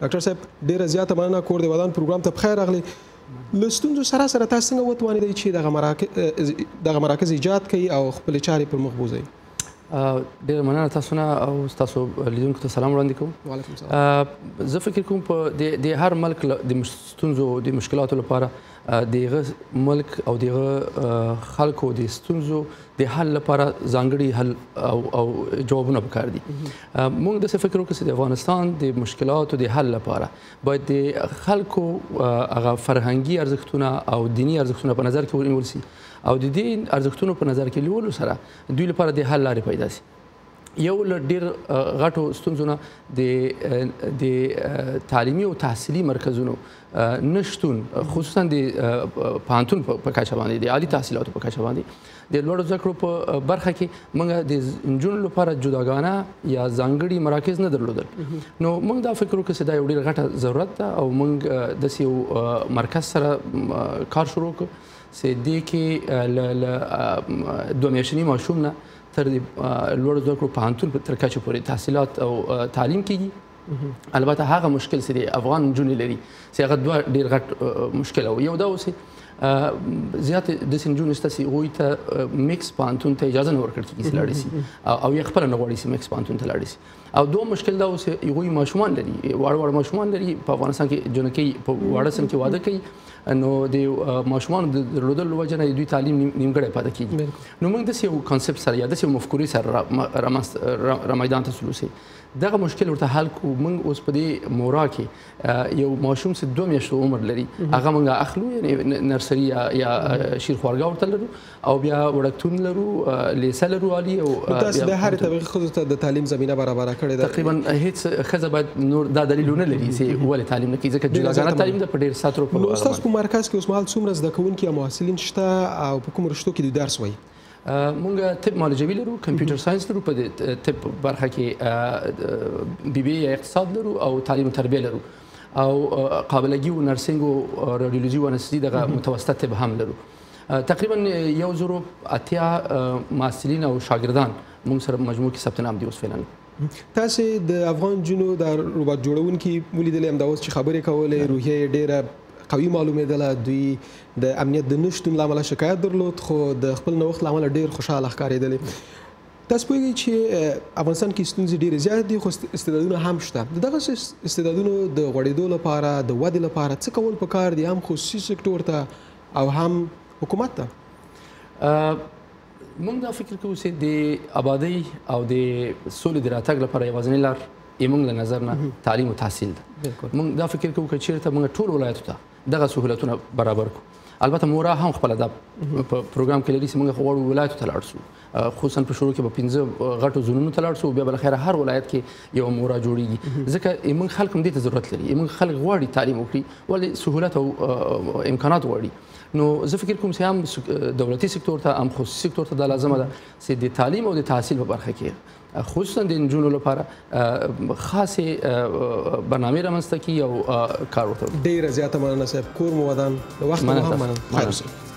ډاکټر صاحب ډیره زیاته مننه کور دی ودان پروګرام ته بخیر راغلی. لستونځو سره سره تاسو څنګه وتوانیدئ چې دغه مراکز ایجاد کړئ او خپل چارې پر مخ بوزئ؟ ډېر مننه تاسو نه او تاسو لیدونکو ته سلام وړاندې کوم. وعلیکم السلام. زه فکر کوم په د هر ملک د ستونزو د مشکلاتو لپاره د هغه ملک او د هغه خلکو د ستونزو د حل لپاره ځانګړي حل او جوابونه پکار دي. موږ داسې فکر وکړو چې د افغانستان د مشکلاتو د حل لپاره باید د خلکو هغه فرهنګي ارزښتونه او دیني ارزښتونه په نظر کې ونیول شي او د دې ارزښتونو په نظر کې نیولو سره دوی لپاره د حل لارې پیدا شي. یو له ډېر غټو ستونزو نه د تعلیمي او تحصیلي مرکزونو نشتون، خصوصا د پوهنتون په کچه باندې، د عالي تحصیلاتو په کچه باندې د لوړو زده کړو په برخه کې موږ د نجونو لپاره جداګانه یا ځانګړي مراکز نه درلودل. نو موږ دا فکر وکړو چې دا یو ډېر غټه ضرورت ده او موږ داسې یو مرکز سره کار شروع کړو چې دې کې دوه میاشتني ماشوم نه تر لوړو زده کړو پوهنتون تر کچو پورې تحصیلات او تعلیم کېږي. البته هغه مشکل چې د افغان نجونې لري چې هغه دوه ډېر غټ مشکل و. یو دا و چې زیات داسې نجونې شته چې هغوی ته میکس پوهنتون ته اجازه نه ورکړل کېږي چې لاړې شي او یا خپله نه غواړي چې میکس پوهنتون ته لاړې شي. او دوه مشکل دا و چې هغوی ماشومان لري، واړه واړه ماشومان لري په افغانستان کې، جنکۍ په واړه سن کې واده کوي. نو د ماشومانو د درلودلو وجه نه د دوی تعلیم نیمګړی پاتې کېږي. نو موږ داسې یو کانسپټ سره یا داسې یو مفکورې سره رامیدان ته تلو چې دغه مشکل ورته حل کړو. موږ اوس په دې مورا کې یو ماشوم چې دوه میاشتو عمر لري هغه موږ اخلو، یعنې نرسري یا شیرخوارګاه ورته لرو او بیا وړکتون لرو، لیسه لرو عالي. او تاسو د هرې طبقې ښځو ته د تعلیم زمینه برابره کړې ده. تقریبا هېڅ ښځه باید نور دا دلیل ونه لري چې ولې تعلیم نه کوي، ځکه جداګانه تعلیم ده په ډېر ساترو په مرکز کې. اوس مهال څومره زده کوونکي او محصلین شته او په کوم رشتو کې دوی درس وایي؟ موږ طب معالجوي لرو، کمپیوټر ساینس لرو، په د طب برخه کې بی بی یا اقتصاد لرو او تعلیم و تربیه لرو او قابلګي و نرسنګ و رادیولوژي و انستي دغه متوسط طب هم لرو. تقریبا 1080 محصلین او شاګردان موږ سره مجموع کې ثبت نام دي اوس فعلا. تاسې د افغان جنو د روبوت جوړونکي ولیدلې، همدا اوس چې خبرې کولې روحیه یې ډېره قوي معلومېدله. دوی د امنیت د نه شتون له امله شکایت درلود خو د خپل نوښت له امله ډېر خوشحاله ښکارېدلې. تاسو پوهېږئ چې افغانستان کې ستونزې ډېرې زیات دي خو استعدادونه هم شته. د دغسې استعدادونو د غوړېدو لپاره د ودې لپاره څه کول پکار دي، هم خصوصي سکتور ته او هم حکومت ته؟ موږ دا فکر کوو چې د ابادۍ او د سولې د راتګ لپاره یوازینۍ لار موږ له نظر نه تعلیم او تحصیل ده. موږ دا فکر کوو که چېرته موږ ټول ولایتو ته دغه سهولتونه برابر کو. البته مورا هم خپل د پروګرام کې لري چې موږ غواړو ولایتو ته لاړ شو، خصوصا په شروع کې په 15 غټو زونونو ته لاړ شو، بیا بل خیر هر ولایت کې یو مورا جوړیږي. ځکه موږ خلک هم دې ته ضرورت لري، موږ خلک غواړي تعلیم وکړي، ولې سهولت او امکانات غواړي. نو زه فکر کوم چې هم دولتي سکتور ته هم خصوصي سکتور ته دا لازمه ده چې د تعلیم او د تحصیل په برخه کې خصوصا د نجونو لپاره خاصې برنامې رامنځته کړي او کار وکړي. ډېره زیاته مننه صاحب، کور مو ودان، د وخت مو هم مننه.